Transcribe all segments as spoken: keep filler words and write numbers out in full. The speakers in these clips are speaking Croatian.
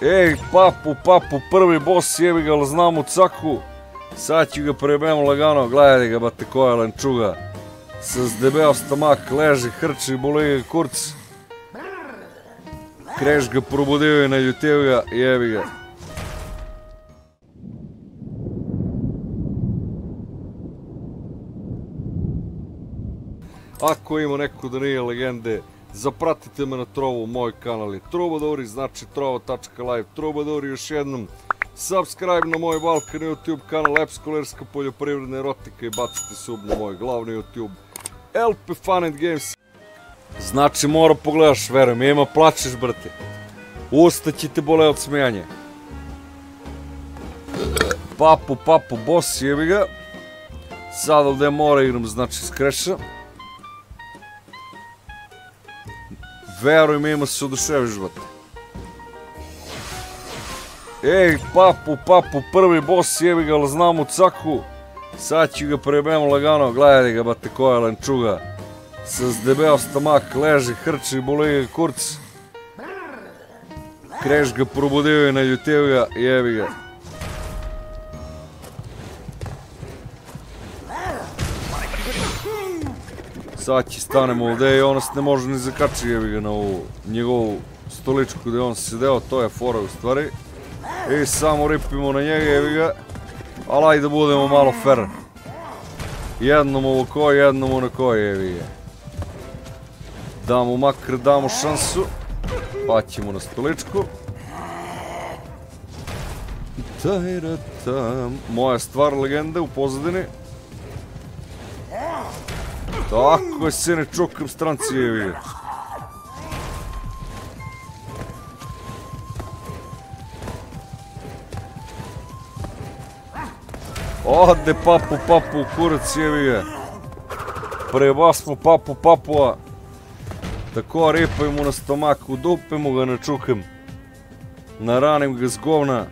Ej, Papu, Papu, prvi boss, jebi ga, ali znam u caku. Sad ću ga prebem lagano, gledaj ga, bate, koja lenčuga. Sa zdebeo stomak, leži, hrči, boli ga kurc. Kreš ga, probudio je, naljutio ga, jebi ga. Ako ima neko da nije legende, zapratite me na Trovo, moj kanal je Trubaduri, znači trovo tačka live Trubaduri, još jednom subscribe na moj Balkan YouTube kanal Epsko Lirska Poljoprivredna Erotika i bacite sub na moj glavni YouTube Elpe Fun and Games. Znači mora pogledaš, verujem, ima plačeš brate, usta će te bole od smijanja. Papu, Papu, boss jebi ga. Sad ovdje mora igram, znači skreša. Veruj mi, ima se oduševiš, bate. Ej, Papu, Papu, prvi boss, jebi ga, ali znam u caku. Sad ću ga prebem lagano, gledaj ga, bate, koja lenčuga. Sa zdebeo stomak, leži, hrči, boli ga kurc. Kreš ga, probudio je, naljutio ga, jebi ga. Sad će stanemo ovdje i ona se ne može ni zakačiti, jebi ga, na ovu njegovu stoličku gdje on sedeo, to je fora u stvari. I samo ripimo na njega, jebi ga, ali ajde budemo malo fer. Jednom ovo koji, jednom ono koji, jebi ga. Da mu makar damo šansu, pa ćemo na stoličku. Moja stvar legende u pozadini. Tako je, se ne čukam stranci, jevi. Ode Papu, Papu u kurac, jevi. Prebasmo Papu, Papua. Tako, ripaj mu na stomak, udupimo ga, ne čukam. Naranim ga s govna.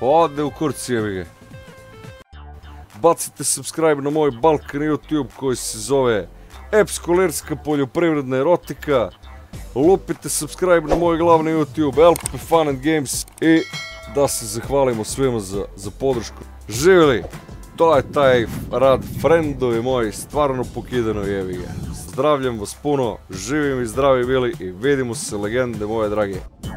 Ode u kurac, jevi ga. Bacite subscribe na moj Balkan YouTube koji se zove Epsko Lirska Poljoprivredna Erotika. Lupite subscribe na moj glavni YouTube Elpe Fun and Games i da se zahvalimo svima za, za podršku. Živjeli! To je taj rad, friendovi moji, stvarno pokidano jevi ga. Zdravljam vas puno, živim i zdravi bili i vidimo se legende moje drage.